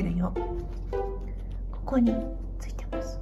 けるよ。ここについてます。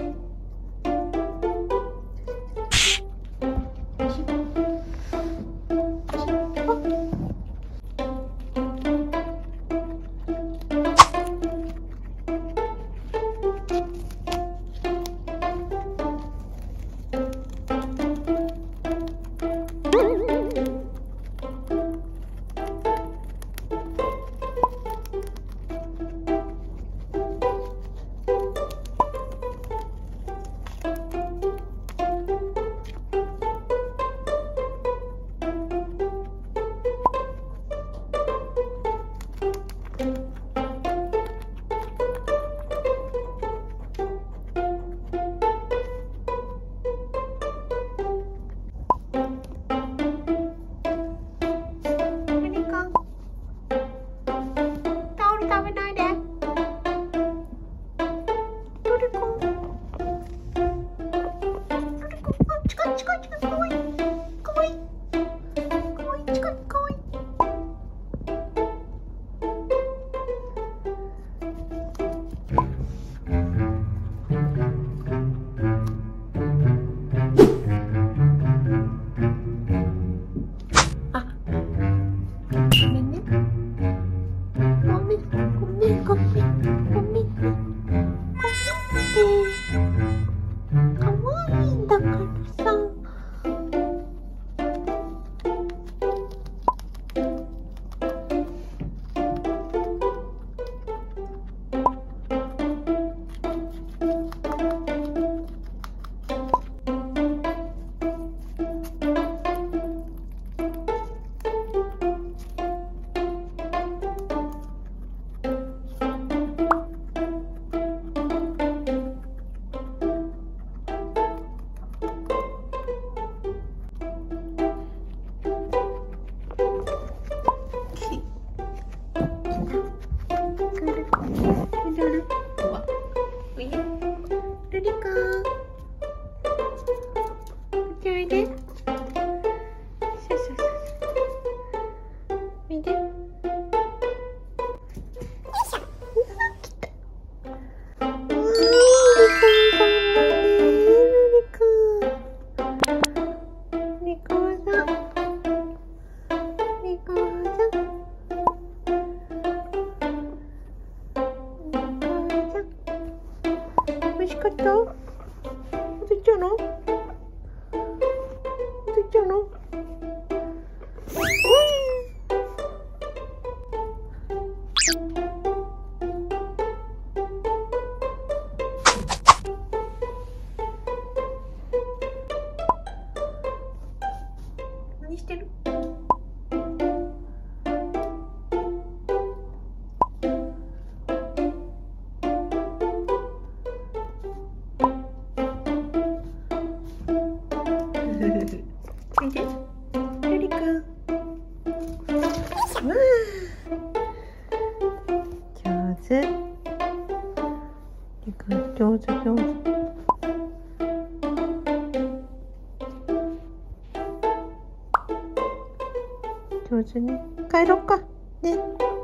上手ね。帰ろっかね、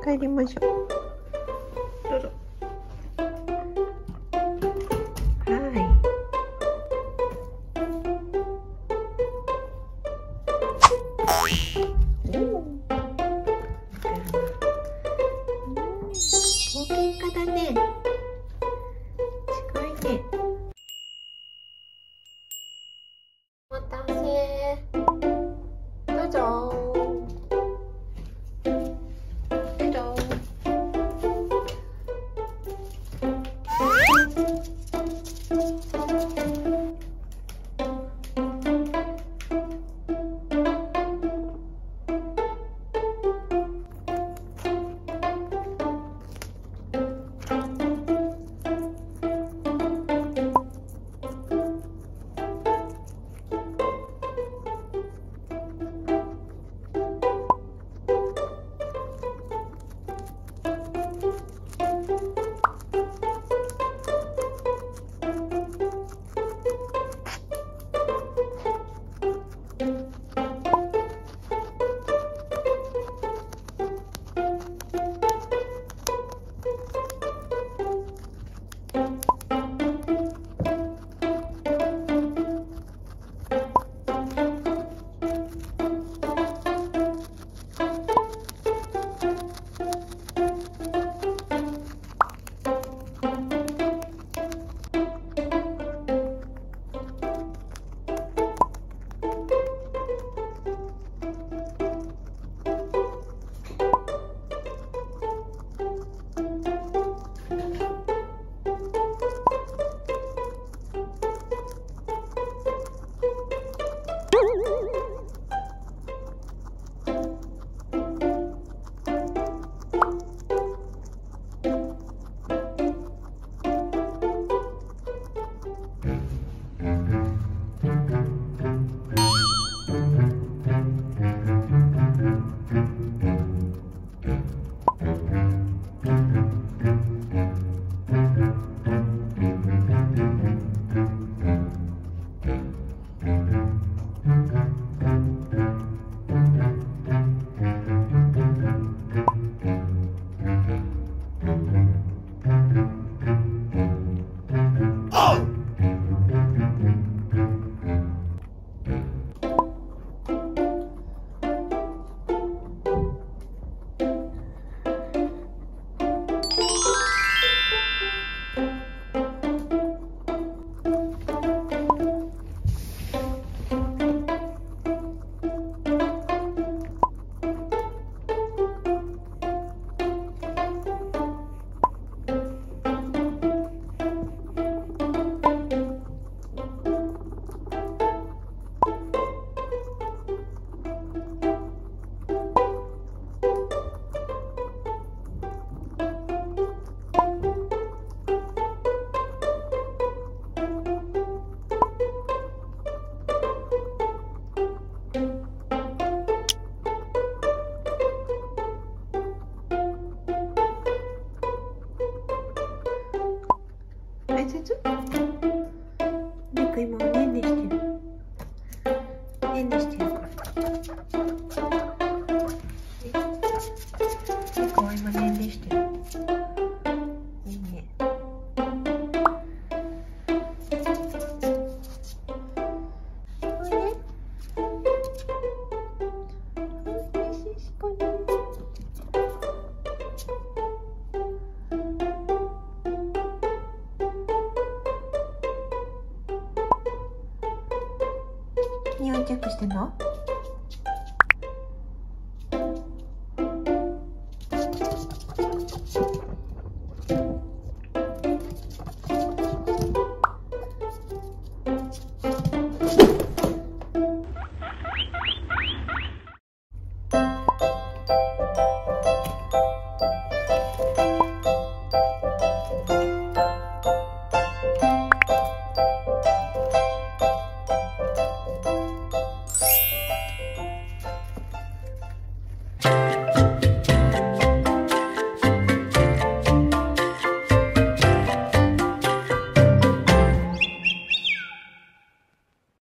帰りましょう。どうぞ。はい。冒険家だね。近いね。お待たせ。どうぞ。におんちゃくしてんの？